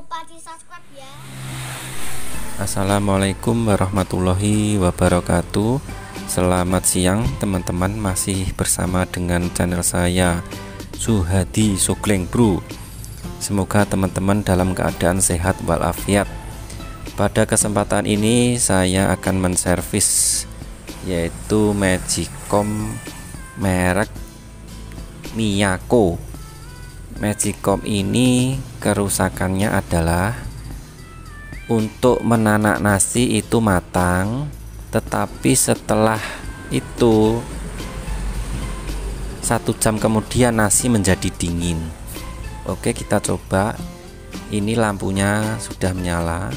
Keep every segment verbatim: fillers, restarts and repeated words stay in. lupa di subscribe ya. Assalamualaikum warahmatullahi wabarakatuh. Selamat siang teman-teman, masih bersama dengan channel saya Suhadi Sogleng Bro. Semoga teman-teman dalam keadaan sehat walafiat. Pada kesempatan ini saya akan menservis yaitu magicom merek Miyako. Magicom ini kerusakannya adalah untuk menanak nasi itu matang, tetapi setelah itu satu jam kemudian nasi menjadi dingin. Oke, kita coba. Ini lampunya sudah menyala.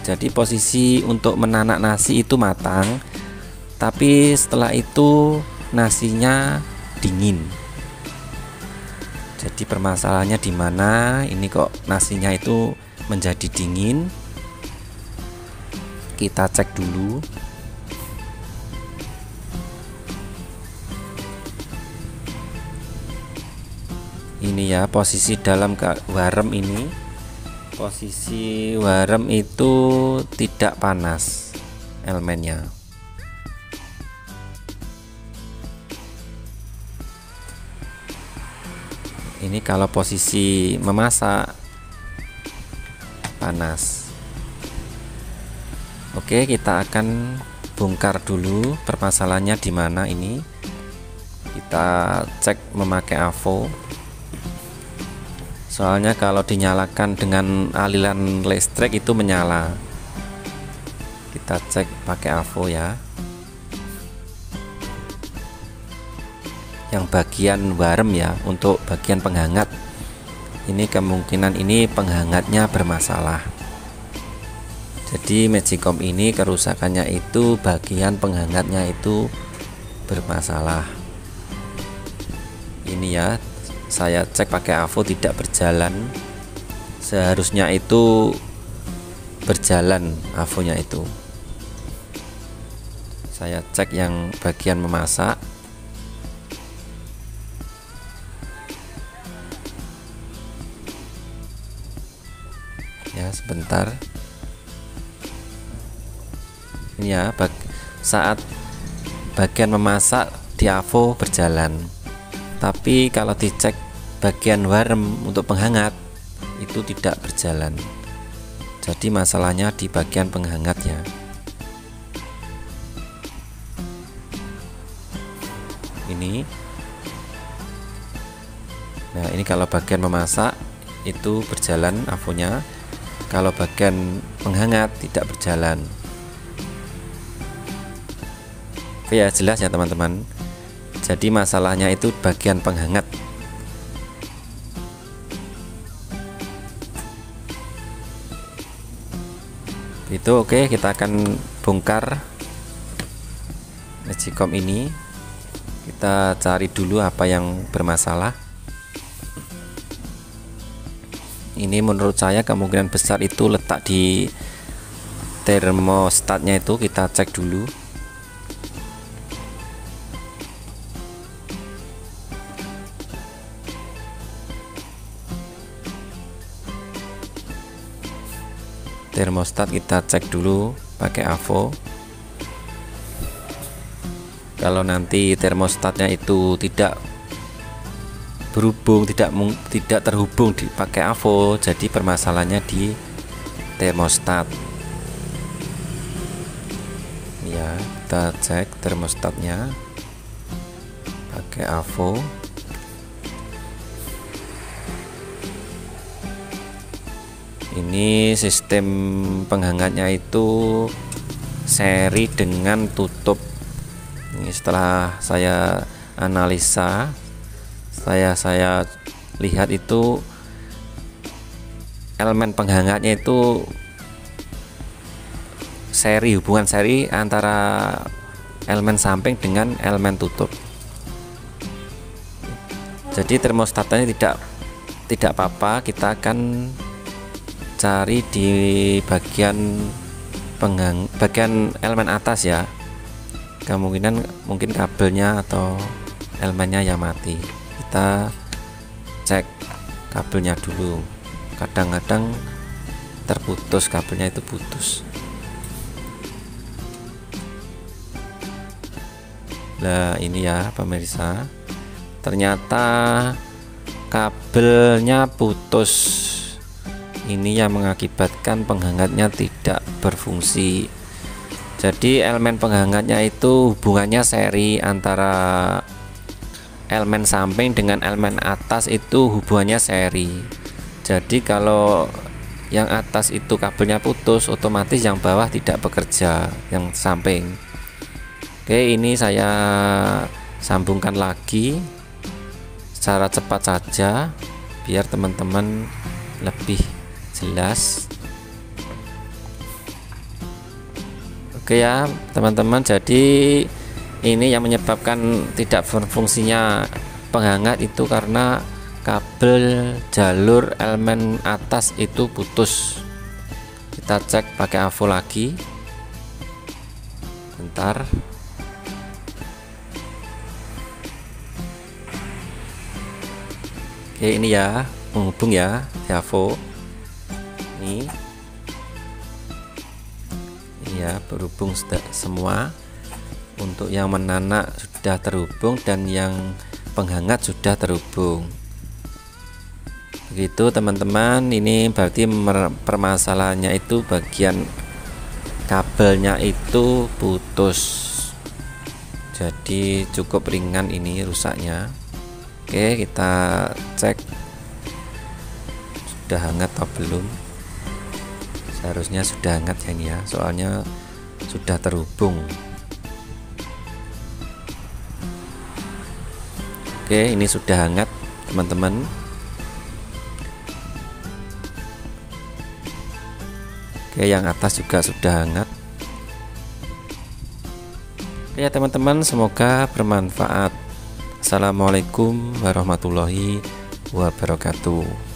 Jadi posisi untuk menanak nasi itu matang, tapi setelah itu nasinya dingin. Jadi permasalahannya di mana? Ini kok nasinya itu menjadi dingin? Kita cek dulu. Ini ya posisi dalam warem ini. Posisi warem itu tidak panas elemennya. Ini kalau posisi memasak panas. Oke, kita akan bongkar dulu permasalahannya di mana ini. Kita cek memakai A V O. Soalnya kalau dinyalakan dengan aliran listrik itu menyala. Kita cek pakai A V O ya. Yang bagian warm ya, untuk bagian penghangat. Ini kemungkinan ini penghangatnya bermasalah. Jadi magicom ini kerusakannya itu bagian penghangatnya itu bermasalah. Ini ya, saya cek pakai A V O tidak berjalan. Seharusnya itu berjalan A V O-nya itu. Saya cek yang bagian memasak. Ya, sebentar. Ini ya, bag saat bagian memasak di A V O berjalan. Tapi kalau dicek bagian warm untuk penghangat itu tidak berjalan. Jadi masalahnya di bagian penghangatnya. Ini. Nah, ini kalau bagian memasak itu berjalan A V O-nya. Kalau bagian penghangat tidak berjalan. Oke ya, jelas ya teman-teman. Jadi masalahnya itu bagian penghangat. Itu oke, kita akan bongkar magicom ini. Kita cari dulu apa yang bermasalah. Ini menurut saya kemungkinan besar itu letak di termostatnya itu. Kita cek dulu. Termostat kita cek dulu pakai A V O. Kalau nanti termostatnya itu tidak berhubung, tidak tidak terhubung dipakai A V O, jadi permasalahannya di termostat. Ya, kita cek termostatnya pakai A V O. Ini sistem penghangatnya itu seri dengan tutup. Ini setelah saya analisa, saya saya lihat itu elemen penghangatnya itu seri, hubungan seri antara elemen samping dengan elemen tutup. Jadi termostatnya tidak tidak apa-apa. Kita akan cari di bagian penghang, bagian elemen atas ya. Kemungkinan mungkin kabelnya atau elemennya yang mati. Kita cek kabelnya dulu, kadang-kadang terputus, kabelnya itu putus. Nah ini ya pemirsa, ternyata kabelnya putus, ini yang mengakibatkan penghangatnya tidak berfungsi. Jadi elemen penghangatnya itu hubungannya seri antara elemen samping dengan elemen atas, itu hubungannya seri. Jadi kalau yang atas itu kabelnya putus, otomatis yang bawah tidak bekerja, yang samping. Oke, ini saya sambungkan lagi secara cepat saja biar teman-teman lebih jelas. Oke ya teman-teman, jadi ini yang menyebabkan tidak berfungsinya penghangat itu karena kabel jalur elemen atas itu putus. Kita cek pakai A V O lagi bentar. Oke ini ya menghubung ya A V O ini. Ya berhubung sudah semua, untuk yang menanak sudah terhubung dan yang penghangat sudah terhubung. Begitu teman-teman, ini berarti permasalahannya itu bagian kabelnya itu putus. Jadi cukup ringan ini rusaknya. Oke kita cek sudah hangat atau belum. Seharusnya sudah hangat ya ini ya, soalnya sudah terhubung. Oke ini sudah hangat teman-teman. Oke yang atas juga sudah hangat. Oke ya teman-teman, semoga bermanfaat. Assalamualaikum warahmatullahi wabarakatuh.